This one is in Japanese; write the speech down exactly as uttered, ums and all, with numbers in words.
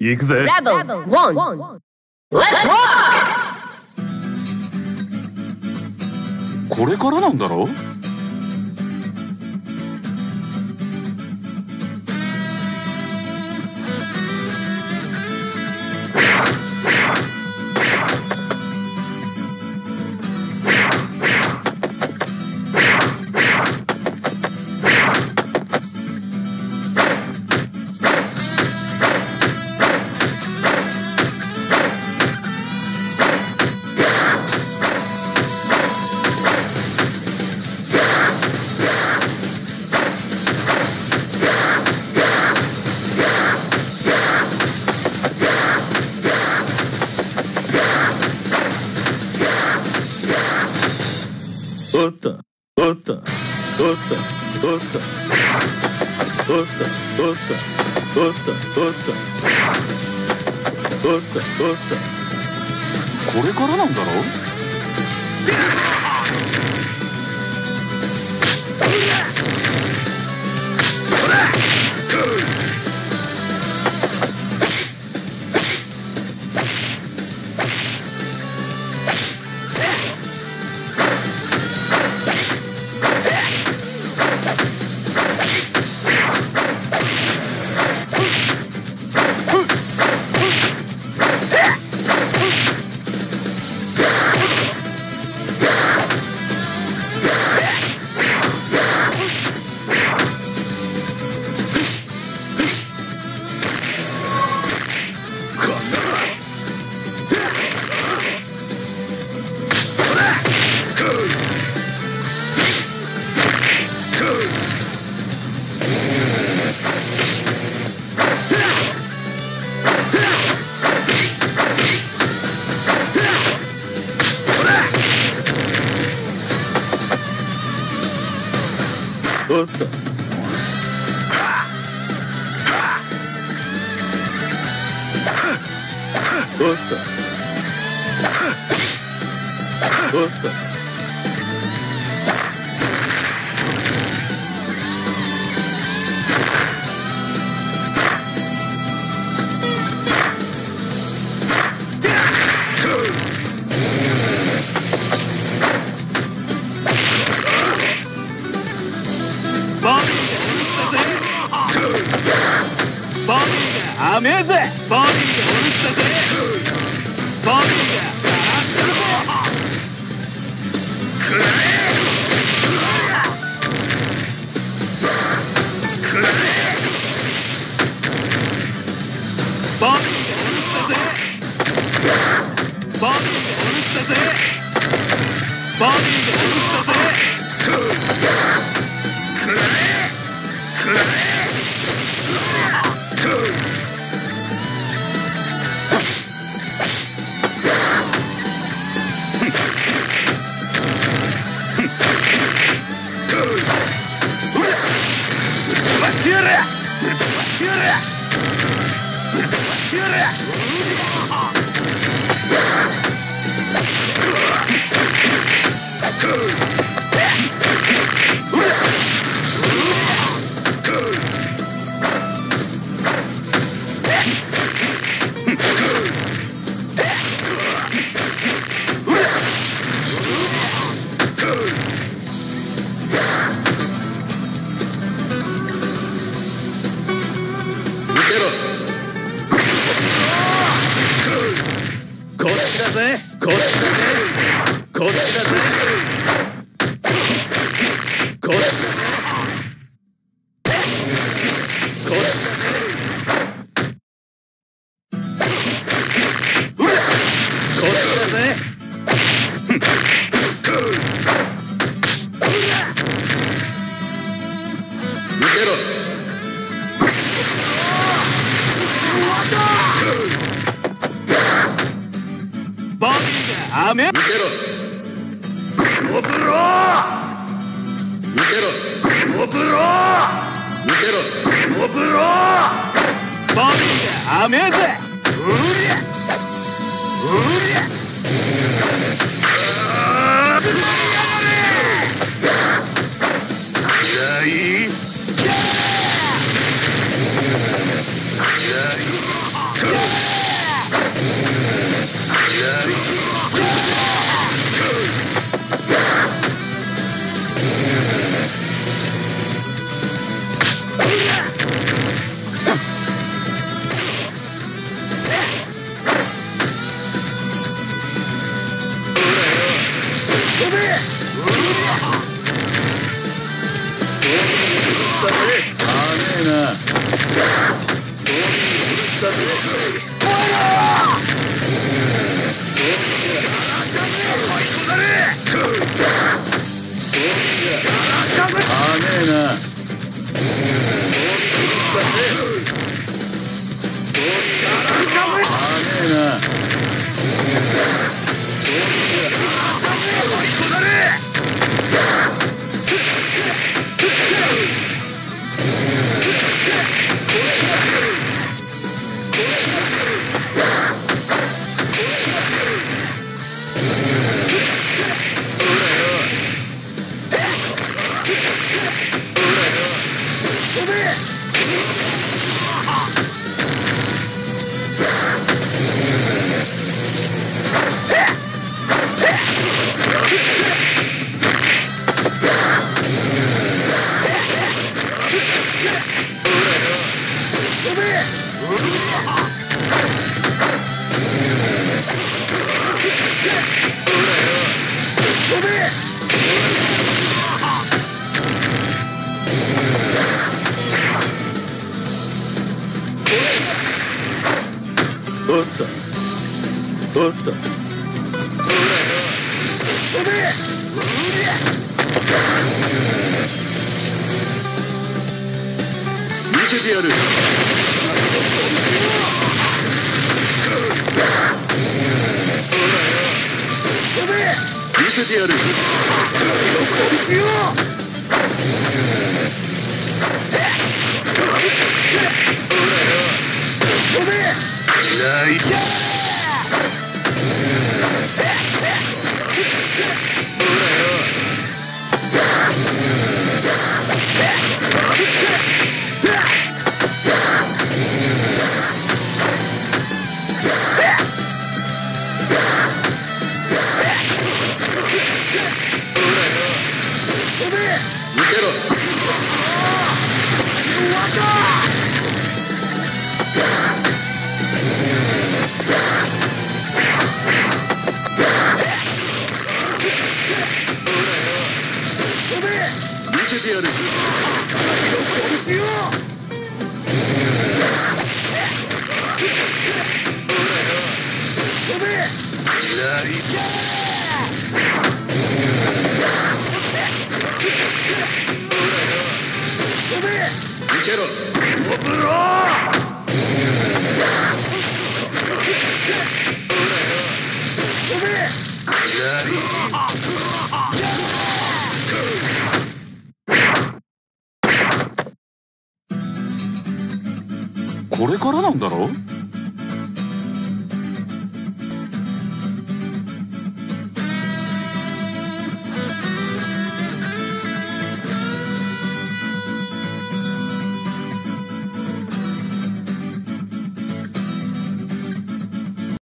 行くぜ。Level one. Let's rock! これからなんだろう？これからなんだろう？Go! これからなんだろう。